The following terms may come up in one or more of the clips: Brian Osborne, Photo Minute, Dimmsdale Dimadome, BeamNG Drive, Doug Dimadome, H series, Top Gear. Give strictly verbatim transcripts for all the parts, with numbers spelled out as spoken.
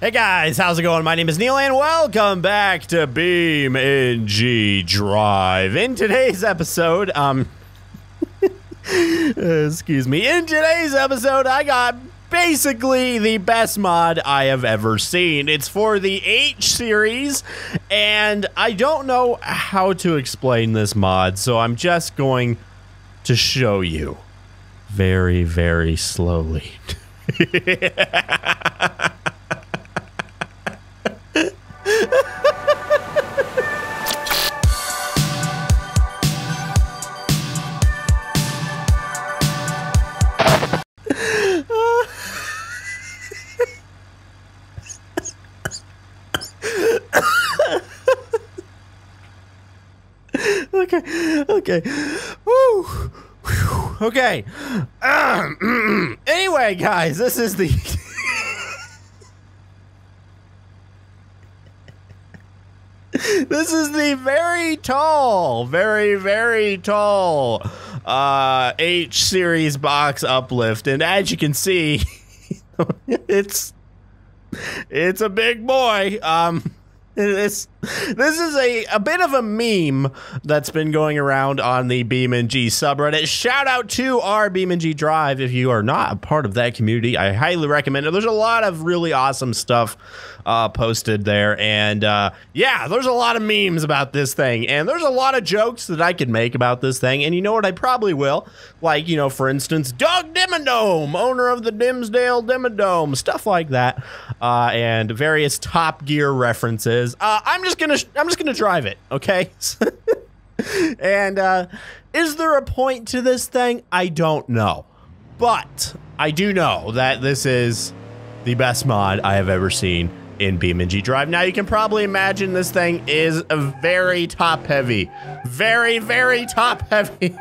Hey guys, how's it going? My name is Neil and welcome back to BeamNG Drive. In today's episode, um, excuse me, in today's episode, I got basically the best mod I have ever seen. It's for the H series, and I don't know how to explain this mod, so I'm just going to show you very, very slowly. Okay, okay, woo, whew, okay, um, anyway, guys, this is the... this is the very tall, very, very tall uh, H series box uplift, and as you can see, it's, it's a big boy, um... This, this is a, a bit of a meme that's been going around on the BeamNG subreddit. Shout out to our BeamNG Drive. If you are not a part of that community, I highly recommend it. There's a lot of really awesome stuff uh, posted there. And uh, yeah, there's a lot of memes about this thing. And there's a lot of jokes that I could make about this thing. And you know what? I probably will. Like, you know, for instance, Doug Dimadome, owner of the Dimmsdale Dimadome, stuff like that. Uh, and various Top Gear references. Uh, I'm just gonna I'm just gonna drive it, okay? And uh, is there a point to this thing? I don't know, but I do know that this is the best mod I have ever seen in BeamNG Drive. Now you can probably imagine this thing is a very top heavy, very very top heavy.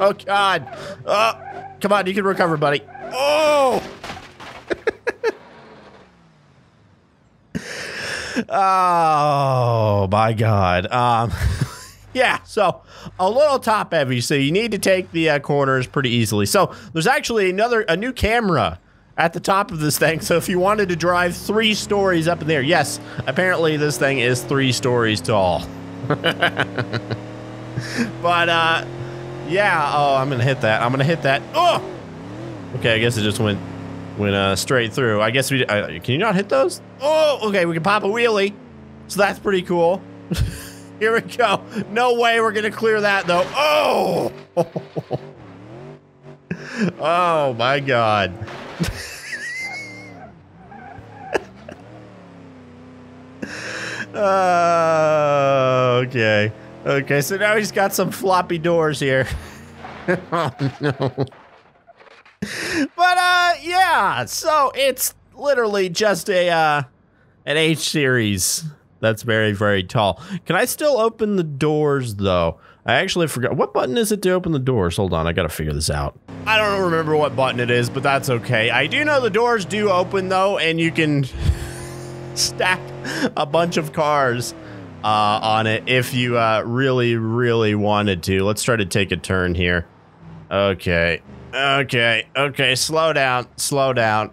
Oh God! Oh, come on, you can recover, buddy. Oh. Oh my God. Um, yeah, so a little top heavy, so you need to take the uh, corners pretty easily. So there's actually another a new camera at the top of this thing, so if you wanted to drive three stories up in there, yes, apparently this thing is three stories tall. But uh, yeah, oh, I'm gonna hit that. I'm gonna hit that. Oh, okay, I guess it just went Went uh, straight through. I guess we... Uh, can you not hit those? Oh, okay. We can pop a wheelie. So that's pretty cool. Here we go. No way we're going to clear that, though. Oh! Oh, my God. uh, okay. Okay, so now he's got some floppy doors here. Oh, no. But uh yeah, so it's literally just a uh an H series that's very very tall. Can I still open the doors though? I actually forgot what button is it to open the doors. Hold on, I gotta figure this out. I don't remember what button it is, but that's okay. I do know the doors do open though, and you can stack a bunch of cars uh on it if you uh really really wanted to. Let's try to take a turn here. Okay. Okay, okay, slow down, slow down.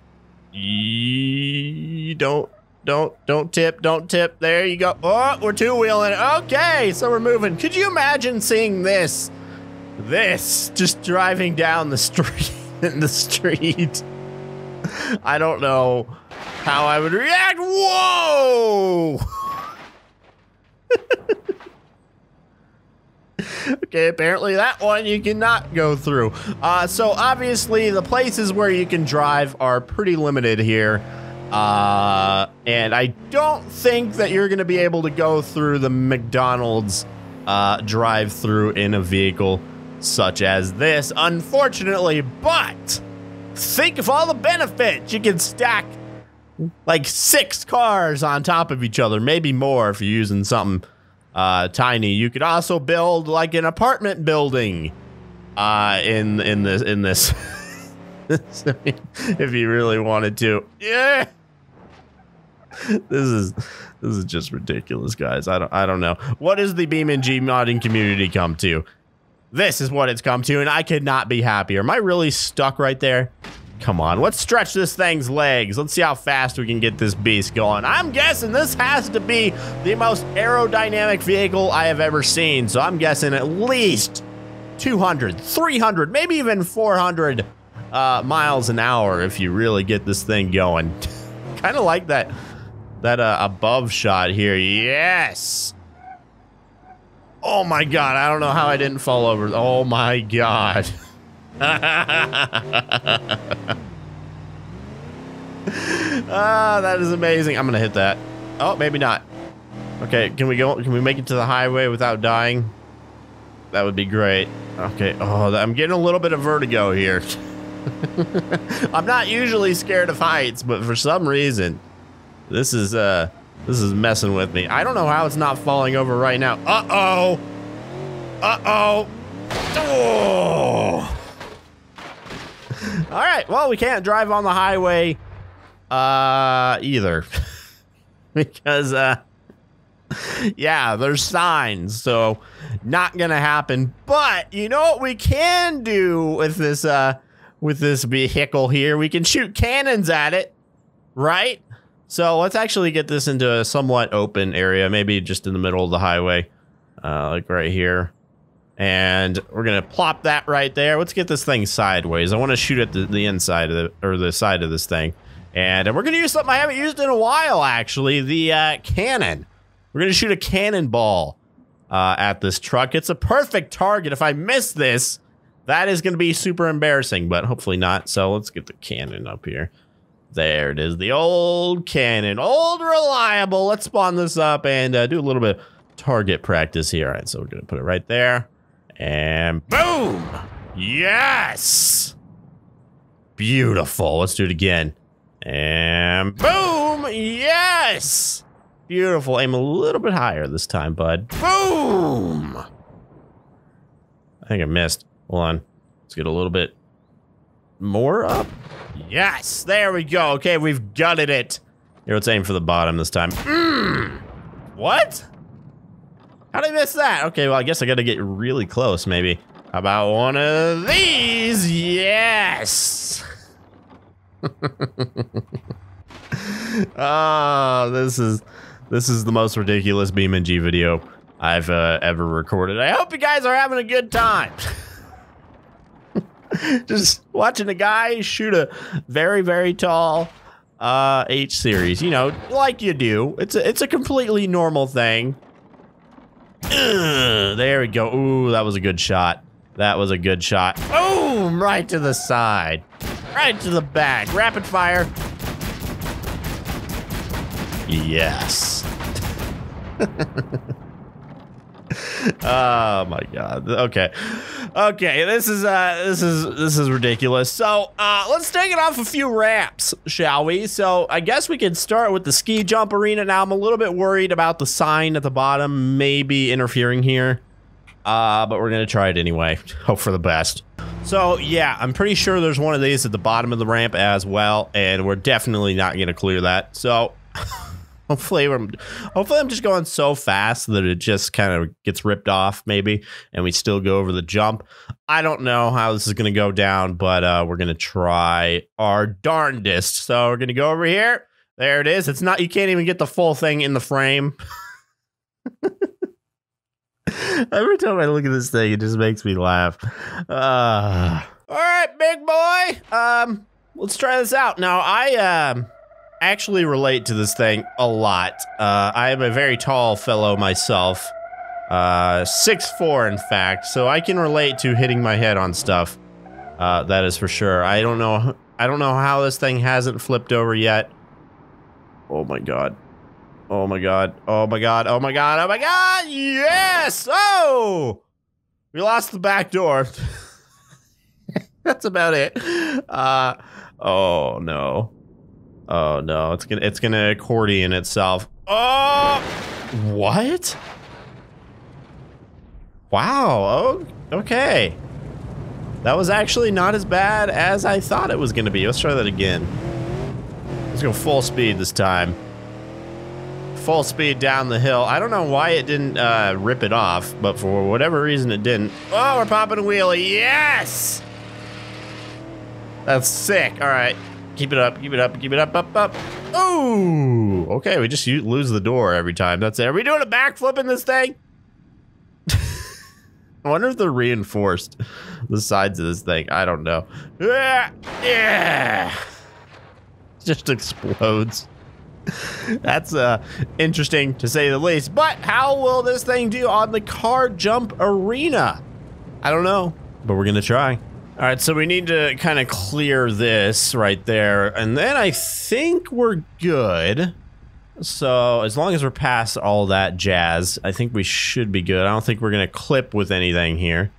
Yee, don't, don't, don't tip, don't tip. There you go. Oh, we're two-wheeling. Okay, so we're moving. Could you imagine seeing this? This, just driving down the street, in the street. I don't know how I would react. Whoa! Okay, apparently that one you cannot go through. Uh, so obviously the places where you can drive are pretty limited here. Uh, and I don't think that you're going to be able to go through the McDonald's uh, drive-through in a vehicle such as this, unfortunately. But think of all the benefits. You can stack like six cars on top of each other, maybe more if you're using something Uh, tiny. You could also build like an apartment building, uh, in in this in this, if you really wanted to. Yeah, this is this is just ridiculous, guys. I don't I don't know. What does the BeamNG modding community come to? This is what it's come to, and I could not be happier. Am I really stuck right there? Come on, let's stretch this thing's legs. Let's see how fast we can get this beast going. I'm guessing this has to be the most aerodynamic vehicle I have ever seen. So I'm guessing at least two hundred, three hundred, maybe even four hundred uh, miles an hour if you really get this thing going. Kind of like that, that uh, above shot here. Yes. Oh my God, I don't know how I didn't fall over. Oh my God. Ah, that is amazing. I'm gonna hit that. Oh, maybe not. Okay, can we go? Can we make it to the highway without dying? That would be great. Okay. Oh, I'm getting a little bit of vertigo here. I'm not usually scared of heights, but for some reason, this is uh, this is messing with me. I don't know how it's not falling over right now. Uh oh. Uh oh. Oh. All right, well, we can't drive on the highway uh, either because, uh, yeah, there's signs, so not gonna happen. But you know what we can do with this uh, with this vehicle here? We can shoot cannons at it, right? So let's actually get this into a somewhat open area, maybe just in the middle of the highway, uh, like right here. And we're gonna plop that right there. Let's get this thing sideways. I want to shoot at the, the inside of the or the side of this thing. And we're gonna use something I haven't used in a while, actually. The uh, cannon. We're gonna shoot a cannonball uh, at this truck. It's a perfect target. If I miss this, that is gonna be super embarrassing, but hopefully not. So let's get the cannon up here. There it is, the old cannon, old reliable. Let's spawn this up and uh, do a little bit of target practice here. All right, so we're gonna put it right there. And boom! Yes! Beautiful. Let's do it again. And boom! Yes! Beautiful. Aim a little bit higher this time, bud. Boom! I think I missed. Hold on. Let's get a little bit more up. Yes! There we go. Okay, we've gutted it. Here, let's aim for the bottom this time. Mm. What? How did I miss that? Okay, well, I guess I gotta get really close, maybe. How about one of these? Yes! Ah, oh, this is this is the most ridiculous BeamNG video I've uh, ever recorded. I hope you guys are having a good time. Just watching a guy shoot a very, very tall uh, H series, you know, like you do. It's a, it's a completely normal thing. Ugh, there we go. Ooh, that was a good shot. That was a good shot. Boom! Right to the side. Right to the back. Rapid fire. Yes. Oh my God. Okay. Okay. This is uh this is this is ridiculous. So uh let's take it off a few ramps, shall we? So I guess we could start with the ski jump arena. Now I'm a little bit worried about the sign at the bottom maybe interfering here. Uh but we're gonna try it anyway. Hope for the best. So yeah, I'm pretty sure there's one of these at the bottom of the ramp as well, and we're definitely not gonna clear that. So Hopefully, we're, hopefully I'm just going so fast that it just kind of gets ripped off, maybe, and we still go over the jump. I don't know how this is going to go down, but uh, we're going to try our darndest. So we're going to go over here. There it is. It's not, you can't even get the full thing in the frame. Every time I look at this thing, it just makes me laugh. Uh, all right, big boy. Um, let's try this out. Now, I... Um, actually relate to this thing a lot. Uh, I am a very tall fellow myself, uh, six foot four in fact, so I can relate to hitting my head on stuff. Uh, that is for sure. I don't know. I don't know how this thing hasn't flipped over yet. Oh my God. Oh my God. Oh my God. Oh my God. Oh my God. Yes. Oh, we lost the back door. That's about it. Uh, oh no. Oh no, it's gonna it's gonna accordion itself. Oh, what? Wow. Oh, okay. That was actually not as bad as I thought it was gonna be. Let's try that again. Let's go full speed this time. Full speed down the hill. I don't know why it didn't uh, rip it off, but for whatever reason it didn't. Oh, we're popping a wheelie. Yes. That's sick. All right. Keep it up. Keep it up. Keep it up. Up, up. Oh, okay. We just lose the door every time. That's it. Are we doing a backflip in this thing? I wonder if they're reinforced the sides of this thing. I don't know. Ah, yeah. It just explodes. That's uh, interesting to say the least. But how will this thing do on the car jump arena? I don't know, but we're going to try. All right, so we need to kind of clear this right there. And then I think we're good. So as long as we're past all that jazz, I think we should be good. I don't think we're going to clip with anything here.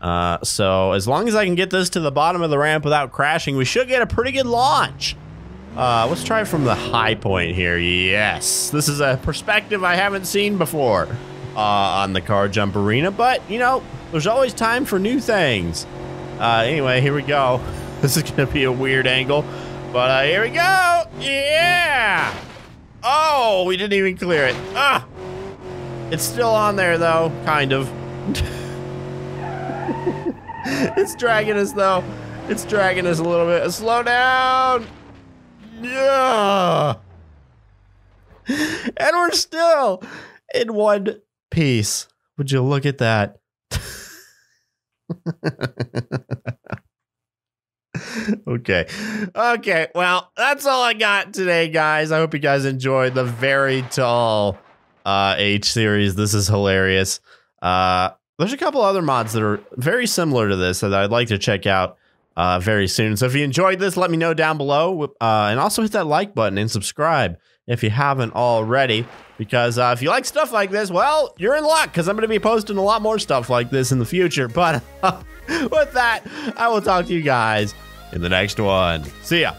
Uh, so as long as I can get this to the bottom of the ramp without crashing, we should get a pretty good launch. Uh, let's try from the high point here. Yes, this is a perspective I haven't seen before uh, on the car jump arena. But, you know, there's always time for new things. Uh, anyway, here we go. This is going to be a weird angle. But uh, here we go. Yeah. Oh, we didn't even clear it. Ah, it's still on there, though. Kind of. It's dragging us, though. It's dragging us a little bit. Slow down. Yeah. And we're still in one piece. Would you look at that? Okay. Okay. Well, that's all I got today, guys. I hope you guys enjoyed the very tall uh, H series. This is hilarious. Uh, there's a couple other mods that are very similar to this that I'd like to check out uh, very soon. So if you enjoyed this, let me know down below. Uh, and also hit that like button and subscribe if you haven't already, because uh, if you like stuff like this, well, you're in luck, because I'm going to be posting a lot more stuff like this in the future. But uh, with that, I will talk to you guys in the next one. See ya.